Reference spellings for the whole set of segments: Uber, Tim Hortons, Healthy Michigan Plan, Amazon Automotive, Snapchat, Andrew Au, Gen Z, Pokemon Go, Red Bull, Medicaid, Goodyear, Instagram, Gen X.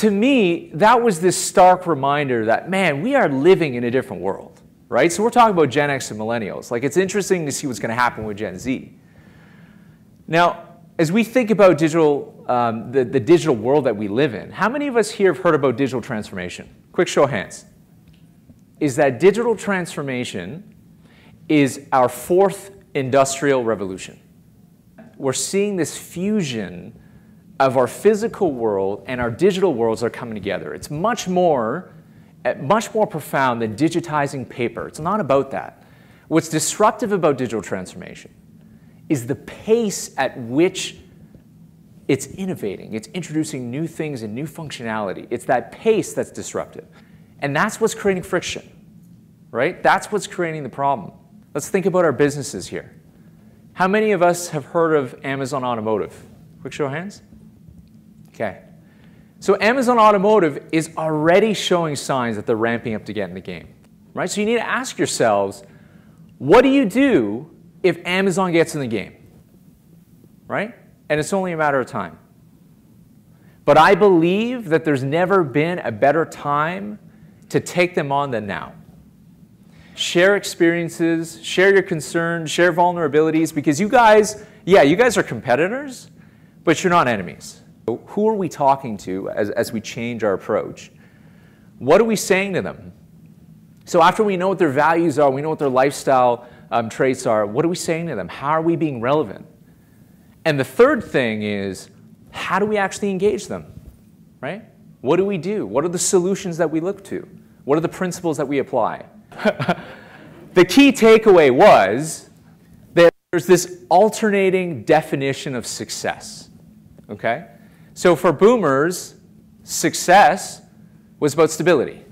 to me, that was this stark reminder that, man, we are living in a different world, right? So we're talking about Gen X and millennials. Like, it's interesting to see what's going to happen with Gen Z. Now, as we think about digital, the digital world that we live in, how many of us here have heard about digital transformation? Quick show of hands. Is that digital transformation is our fourth industrial revolution. We're seeing this fusion of our physical world and our digital worlds are coming together. It's much more profound than digitizing paper. It's not about that. What's disruptive about digital transformation is the pace at which it's innovating. It's introducing new things and new functionality. It's that pace that's disruptive. And that's what's creating friction, right? That's what's creating the problem. Let's think about our businesses here. How many of us have heard of Amazon Automotive? Quick show of hands. Okay. So Amazon Automotive is already showing signs that they're ramping up to get in the game, right? So you need to ask yourselves, what do you do if Amazon gets in the game, right? And it's only a matter of time. But I believe that there's never been a better time to take them on than now. Share experiences, share your concerns, share vulnerabilities, because you guys, yeah, you guys are competitors, but you're not enemies. Who are we talking to as we change our approach? What are we saying to them? So after we know what their values are, we know what their lifestyle traits are, what are we saying to them? How are we being relevant? And the third thing is, how do we actually engage them, right? What do we do? What are the solutions that we look to? What are the principles that we apply? The key takeaway was that there's this alternating definition of success. Okay? So for boomers, success was about stability.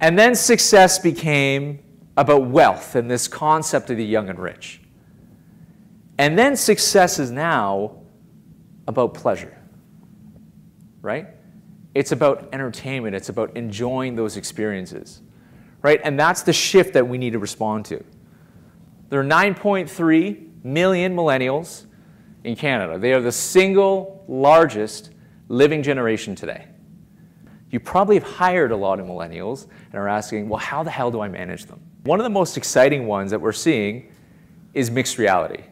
And then success became about wealth and this concept of the young and rich. And then success is now about pleasure, right? It's about entertainment. It's about enjoying those experiences, right? And that's the shift that we need to respond to. There are 9.3 million millennials in Canada. They are the single largest living generation today. You probably have hired a lot of millennials and are asking, well, how the hell do I manage them? One of the most exciting ones that we're seeing is mixed reality.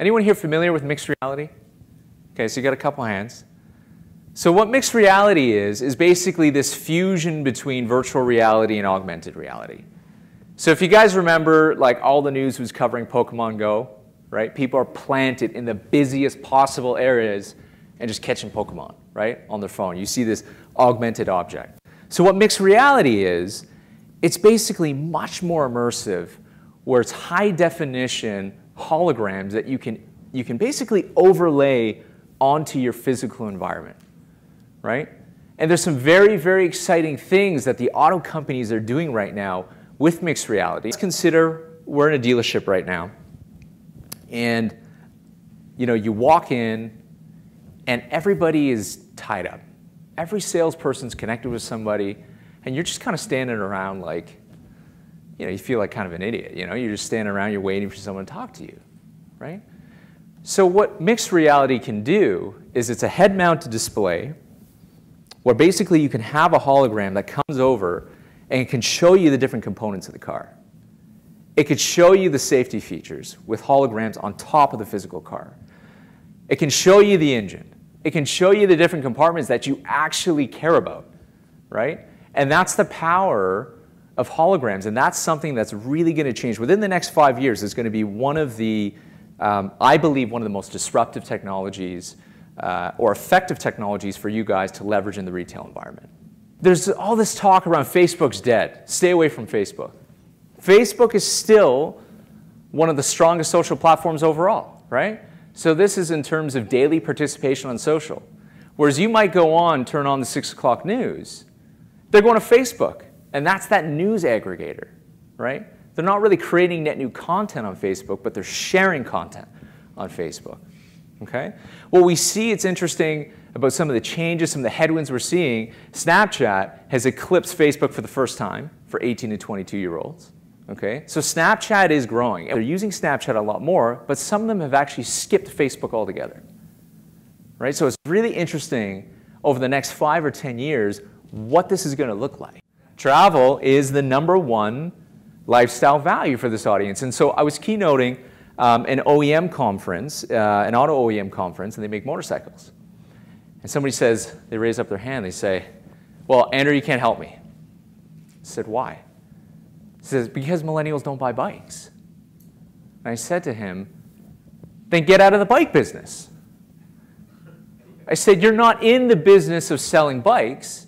Anyone here familiar with mixed reality? Okay, so you got a couple hands. So what mixed reality is basically this fusion between virtual reality and augmented reality. So if you guys remember, like, all the news was covering Pokemon Go, right? People are planted in the busiest possible areas and just catching Pokemon, right, on their phone. You see this augmented object. So what mixed reality is, it's basically much more immersive, where it's high definition holograms that you can basically overlay onto your physical environment, right? And there's some very, very exciting things that the auto companies are doing right now with mixed reality. Let's consider we're in a dealership right now. And, you know, you walk in and everybody is tied up. Every salesperson's connected with somebody and you're just kind of standing around like, you know, you feel like kind of an idiot, you know? You're just standing around, you're waiting for someone to talk to you, right? So what mixed reality can do is it's a head-mounted display where basically you can have a hologram that comes over and can show you the different components of the car. It could show you the safety features with holograms on top of the physical car. It can show you the engine. It can show you the different compartments that you actually care about, right? And that's the power of holograms, and that's something that's really going to change. Within the next 5 years, it's going to be one of the, I believe, one of the most disruptive technologies or effective technologies for you guys to leverage in the retail environment. There's all this talk around Facebook's dead. Stay away from Facebook. Facebook is still one of the strongest social platforms overall, right? So this is in terms of daily participation on social. Whereas you might go on, turn on the 6 o'clock news, they're going to Facebook, and that's that news aggregator, right? They're not really creating net new content on Facebook, but they're sharing content on Facebook, okay? Well, we see it's interesting about some of the changes, some of the headwinds we're seeing. Snapchat has eclipsed Facebook for the first time for 18 to 22-year-olds. Okay, so Snapchat is growing. They're using Snapchat a lot more, but some of them have actually skipped Facebook altogether, right? So it's really interesting over the next 5 or 10 years what this is going to look like. Travel is the #1 lifestyle value for this audience. And so I was keynoting an OEM conference, an auto OEM conference, and they make motorcycles. And somebody says, they raise up their hand, they say, well, Andrew, you can't help me. I said, why? He says, because millennials don't buy bikes. And I said to him, then get out of the bike business. I said, you're not in the business of selling bikes.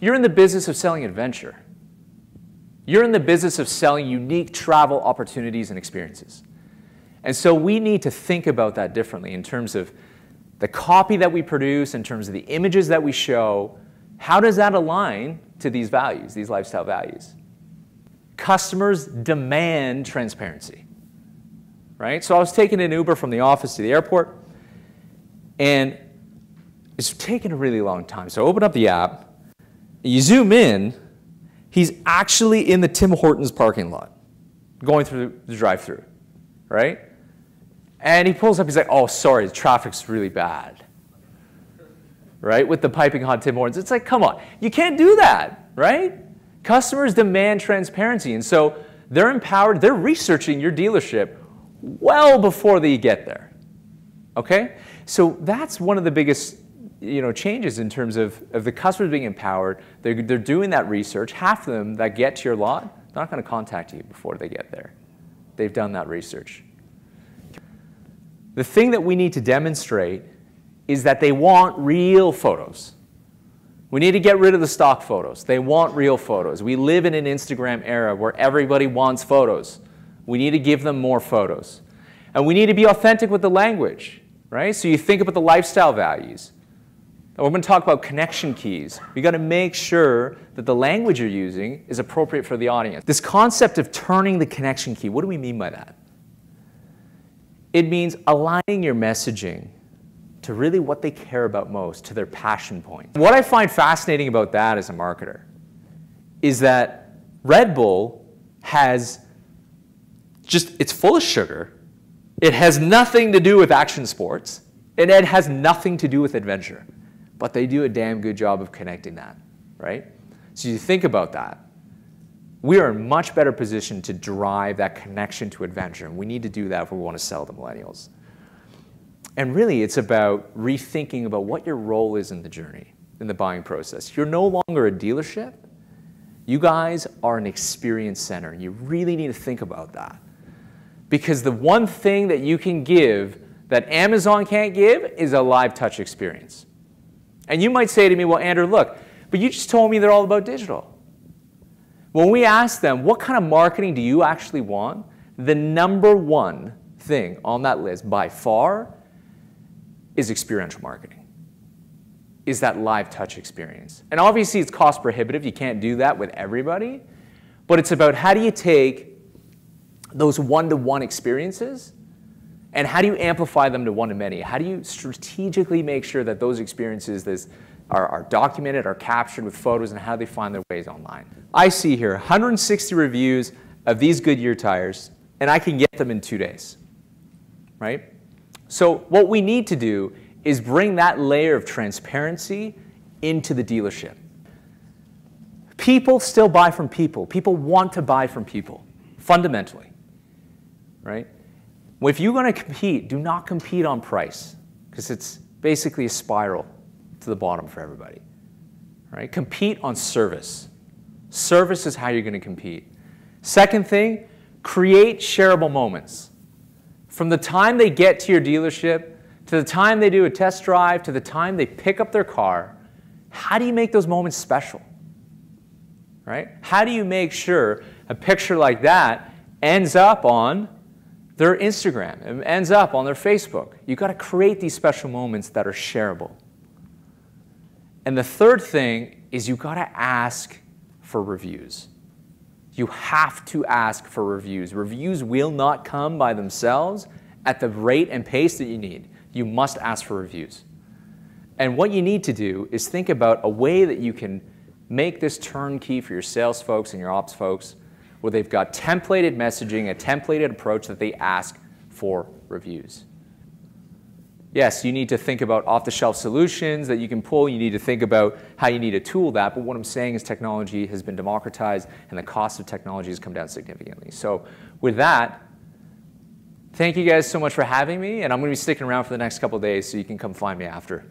You're in the business of selling adventure. You're in the business of selling unique travel opportunities and experiences. And so we need to think about that differently in terms of the copy that we produce, in terms of the images that we show. How does that align to these values, these lifestyle values? Customers demand transparency, right? So I was taking an Uber from the office to the airport, and it's taken a really long time. So I open up the app. You zoom in, he's actually in the Tim Hortons parking lot, going through the drive-thru, right? And he pulls up, he's like, oh, sorry, the traffic's really bad, right? With the piping hot Tim Hortons. It's like, come on, you can't do that, right? Customers demand transparency, and so they're empowered, they're researching your dealership well before they get there, okay? So that's one of the biggest changes in terms of the customers being empowered. They're doing that research. Half of them that get to your lot, they're not going to contact you before they get there. They've done that research. The thing that we need to demonstrate is that they want real photos. We need to get rid of the stock photos. They want real photos. We live in an Instagram era where everybody wants photos. We need to give them more photos. And we need to be authentic with the language, right? So you think about the lifestyle values. We're going to talk about connection keys. You've got to make sure that the language you're using is appropriate for the audience. This concept of turning the connection key, what do we mean by that? It means aligning your messaging to really what they care about most, to their passion point. What I find fascinating about that as a marketer is that Red Bull has just, it's full of sugar. It has nothing to do with action sports, and it has nothing to do with adventure. But they do a damn good job of connecting that, right? So you think about that. We are in much better position to drive that connection to adventure, and we need to do that if we want to sell to millennials. And really, it's about rethinking about what your role is in the journey, in the buying process. You're no longer a dealership. You guys are an experience center. You really need to think about that. Because the one thing that you can give that Amazon can't give is a live touch experience. And you might say to me, well, Andrew, look, but you just told me they're all about digital. When we ask them, what kind of marketing do you actually want? The #1 thing on that list by far is experiential marketing, is that live touch experience. And obviously it's cost prohibitive. You can't do that with everybody. But it's about how do you take those one-to-one experiences and how do you amplify them to one-to-many? How do you strategically make sure that those experiences are documented, are captured with photos, and how they find their ways online? I see here 160 reviews of these Goodyear tires, and I can get them in 2 days, right? So what we need to do is bring that layer of transparency into the dealership. People still buy from people. People want to buy from people, fundamentally, right? If you're going to compete, do not compete on price, because it's basically a spiral to the bottom for everybody, right? Compete on service. Service is how you're going to compete. Second thing, create shareable moments. From the time they get to your dealership, to the time they do a test drive, to the time they pick up their car, how do you make those moments special, right? How do you make sure a picture like that ends up on their Instagram, it ends up on their Facebook? You've got to create these special moments that are shareable. And the third thing is you've got to ask for reviews. You have to ask for reviews. Reviews will not come by themselves at the rate and pace that you need. You must ask for reviews. And what you need to do is think about a way that you can make this turnkey for your sales folks and your ops folks, where they've got templated messaging, a templated approach that they ask for reviews. Yes, you need to think about off-the-shelf solutions that you can pull. You need to think about how you need to tool that. But what I'm saying is technology has been democratized and the cost of technology has come down significantly. So with that, thank you guys so much for having me. And I'm going to be sticking around for the next couple of days, so you can come find me after.